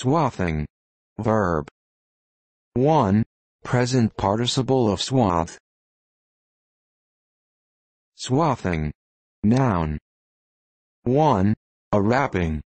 Swathing. Verb. 1. Present participle of swath. Swathing. Noun. 1. A wrapping.